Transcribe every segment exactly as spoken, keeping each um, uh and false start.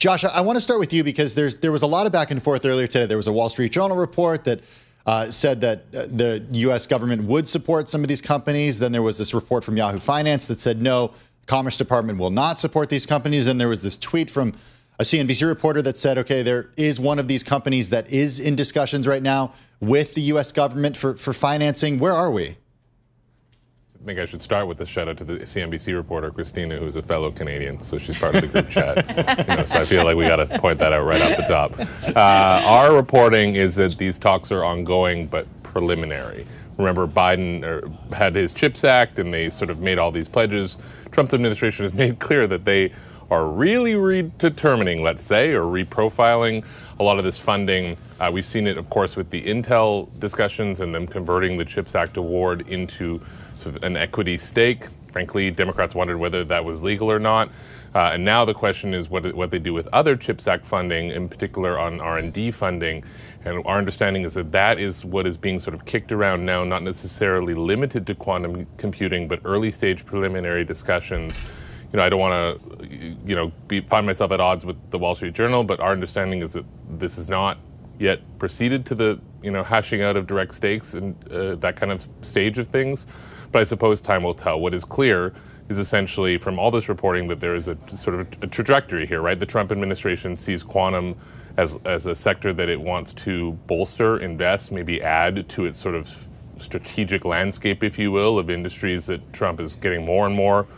Josh, I want to start with you because there's there was a lot of back and forth earlier today. There was a Wall Street Journal report that uh, said that uh, the U S government would support some of these companies. Then there was this report from Yahoo Finance that said, no, the Commerce Department will not support these companies. And there was this tweet from a C N B C reporter that said, okay, there is one of these companies that is in discussions right now with the U S government for, for financing. Where are we? I think I should start with a shout-out to the C N B C reporter, Christina, who's a fellow Canadian, so she's part of the group chat. You know, so I feel like we got to point that out right off the top. Uh, our reporting is that these talks are ongoing but preliminary. Remember, Biden er, had his CHIPS Act, and they sort of made all these pledges. Trump's administration has made clear that they are really redetermining, let's say, or reprofiling a lot of this funding. Uh, we've seen it, of course, with the Intel discussions and them converting the CHIPS Act award into sort of an equity stake. Frankly, Democrats wondered whether that was legal or not. Uh, and now the question is what what they do with other CHIPS Act funding, in particular on R and D funding. And our understanding is that that is what is being sort of kicked around now, not necessarily limited to quantum computing, but early stage preliminary discussions. You know, I don't want to, you know, be, find myself at odds with the Wall Street Journal, but our understanding is that this is not yet proceeded to the, you know, hashing out of direct stakes and uh, that kind of stage of things. But I suppose time will tell. What is clear is essentially from all this reporting that there is a sort of a trajectory here, right? The Trump administration sees quantum as, as a sector that it wants to bolster, invest, maybe add to its sort of strategic landscape, if you will, of industries that Trump is getting more and more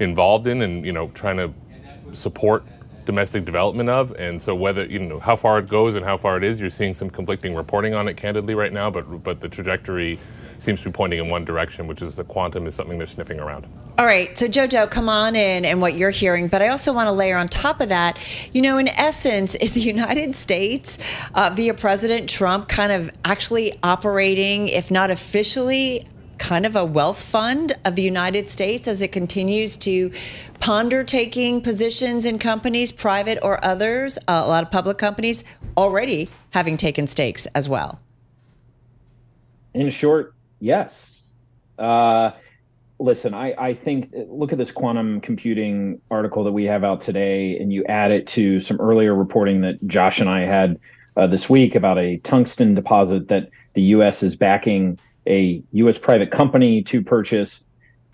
involved in and, you know, trying to support domestic development of. And so whether, you know, how far it goes and how far it is, you're seeing some conflicting reporting on it candidly right now, but but the trajectory seems to be pointing in one direction, which is the quantum is something they're sniffing around. All right, so Jojo, come on in and what you're hearing, but I also want to layer on top of that, you know, in essence, is the United States uh, via President Trump kind of actually operating, if not officially, kind of a wealth fund of the United States as it continues to ponder taking positions in companies, private or others, uh, a lot of public companies already having taken stakes as well? In short, yes. Uh, listen, I, I think, look at this quantum computing article that we have out today, and you add it to some earlier reporting that Josh and I had uh, this week about a tungsten deposit that the U S is backing a U S private company to purchase.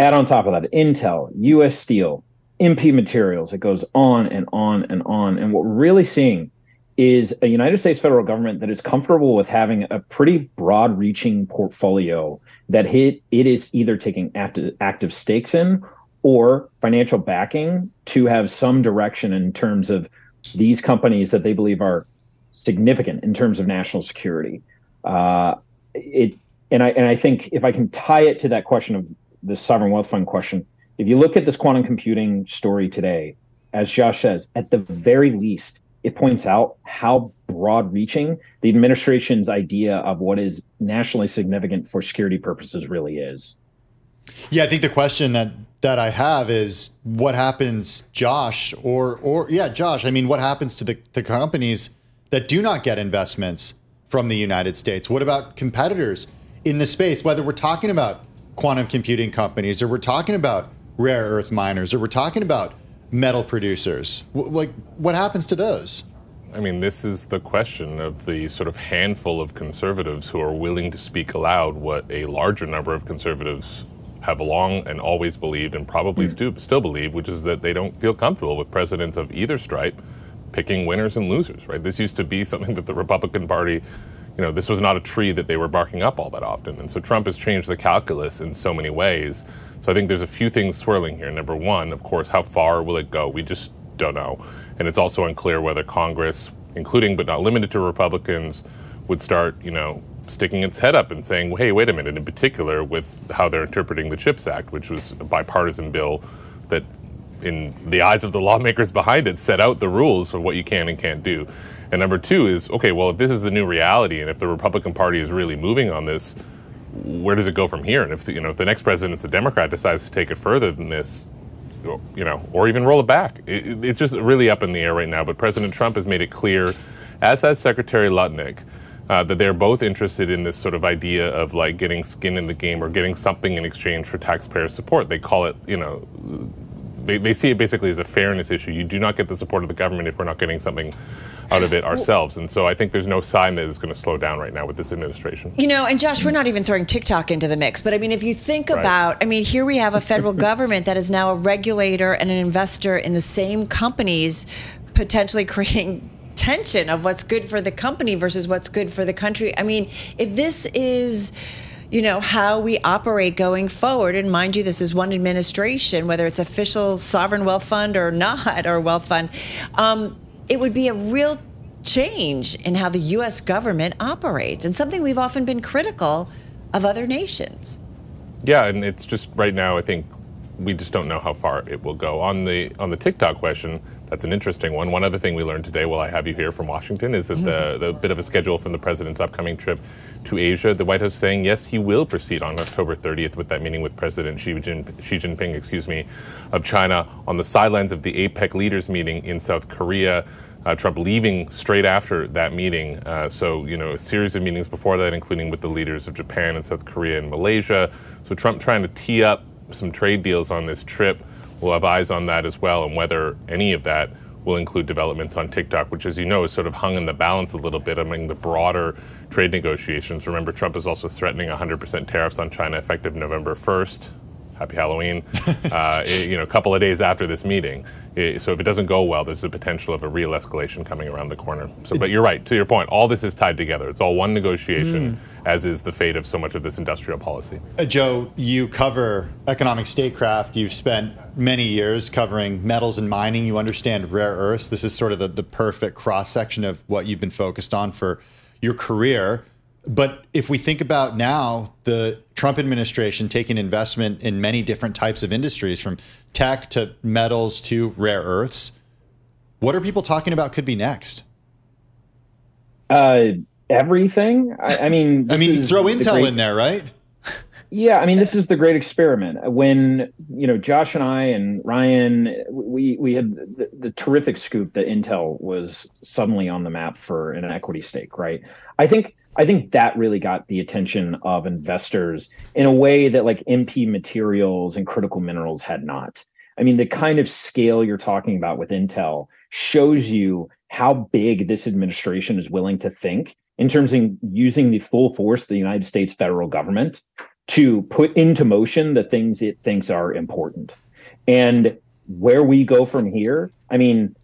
Add on top of that, Intel, U S Steel, M P Materials. It goes on and on and on. And what we're really seeing is a United States federal government that is comfortable with having a pretty broad-reaching portfolio that hit, it is either taking active, active stakes in or financial backing to have some direction in terms of these companies that they believe are significant in terms of national security. Uh, it and I and I think if I can tie it to that question of the sovereign wealth fund question, if you look at this quantum computing story today, as Josh says, at the very least, it points out how broad-reaching the administration's idea of what is nationally significant for security purposes really is. Yeah, I think the question that that I have is what happens, Josh, or or yeah, Josh. I mean, what happens to the, the companies that do not get investments from the United States? What about competitors in the space? Whether we're talking about quantum computing companies, or we're talking about rare earth miners, or we're talking about metal producers. W- like, what happens to those? I mean, this is the question of the sort of handful of conservatives who are willing to speak aloud what a larger number of conservatives have long and always believed and probably mm. stu- still believe, which is that they don't feel comfortable with presidents of either stripe picking winners and losers, right? This used to be something that the Republican Party, you know, this was not a tree that they were barking up all that often. And so Trump has changed the calculus in so many ways. So I think there's a few things swirling here. Number one, of course, how far will it go? We just don't know. And it's also unclear whether Congress, including but not limited to Republicans, would start, you know, sticking its head up and saying, hey, wait a minute, in particular with how they're interpreting the CHIPS Act, which was a bipartisan bill that in the eyes of the lawmakers behind it set out the rules of what you can and can't do. And number two is, okay, well, if this is the new reality and if the Republican Party is really moving on this, where does it go from here? And if the, you know, if the next president's a Democrat decides to take it further than this, you know, or even roll it back, it, it's just really up in the air right now. But President Trump has made it clear, as has Secretary Lutnick, uh, that they're both interested in this sort of idea of like getting skin in the game or getting something in exchange for taxpayer support. They call it, you know, they, they see it basically as a fairness issue. You do not get the support of the government if we're not getting something out of it ourselves. And so I think there's no sign that it's going to slow down right now with this administration. You know, and Josh, we're not even throwing TikTok into the mix. But I mean, if you think right. about, I mean, here we have a federal government that is now a regulator and an investor in the same companies, potentially creating tension of what's good for the company versus what's good for the country. I mean, if this is, you know, how we operate going forward, and mind you, this is one administration, whether it's official sovereign wealth fund or not, or wealth fund, um, it would be a real change in how the U S government operates, and something we've often been critical of other nations. Yeah, and it's just right now, I think we just don't know how far it will go. On the on the TikTok question, that's an interesting one. One other thing we learned today while I have you here from Washington is that the, the bit of a schedule from the president's upcoming trip to Asia, the White House is saying, yes, he will proceed on October thirtieth with that meeting with President Xi Jinping, Xi Jinping excuse me, of China on the sidelines of the APEC leaders meeting in South Korea. Uh, Trump leaving straight after that meeting. Uh, so, you know, a series of meetings before that, including with the leaders of Japan and South Korea and Malaysia. So Trump trying to tee up some trade deals on this trip. We'll have eyes on that as well, and whether any of that will include developments on TikTok, which, as you know, is sort of hung in the balance a little bit among the broader trade negotiations. Remember, Trump is also threatening one hundred percent tariffs on China effective November first. Happy Halloween, uh, you know, a couple of days after this meeting. So if it doesn't go well, there's the potential of a real escalation coming around the corner. So, but you're right, to your point, all this is tied together. It's all one negotiation, mm. as is the fate of so much of this industrial policy. Uh, Joe, you cover economic statecraft. You've spent many years covering metals and mining. You understand rare earths. This is sort of the, the perfect cross-section of what you've been focused on for your career. But if we think about now, the Trump administration taking investment in many different types of industries, from tech to metals to rare earths, what are people talking about could be next? Uh, everything. I, I mean, I mean, throw Intel great, in there, right? Yeah, I mean, this is the great experiment. When, you know, Josh and I and Ryan, we we had the, the terrific scoop that Intel was suddenly on the map for an equity stake, right? I think. I think that really got the attention of investors in a way that like M P Materials and critical minerals had not. I mean, the kind of scale you're talking about with Intel shows you how big this administration is willing to think in terms of using the full force of the United States federal government to put into motion the things it thinks are important. And where we go from here, I mean,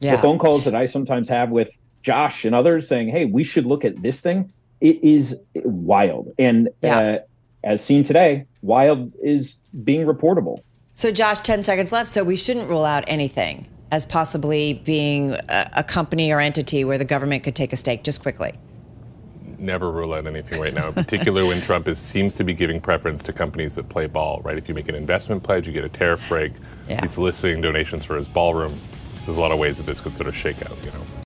yeah. the phone calls that I sometimes have with Josh and others saying, hey, we should look at this thing. It is wild. And yeah. uh, as seen today, wild is being reportable. So Josh, ten seconds left. So we shouldn't rule out anything as possibly being a, a company or entity where the government could take a stake, just quickly. Never rule out anything right now, in particular when Trump is, seems to be giving preference to companies that play ball, right? If you make an investment pledge, you get a tariff break. Yeah. He's soliciting donations for his ballroom. There's a lot of ways that this could sort of shake out, you know.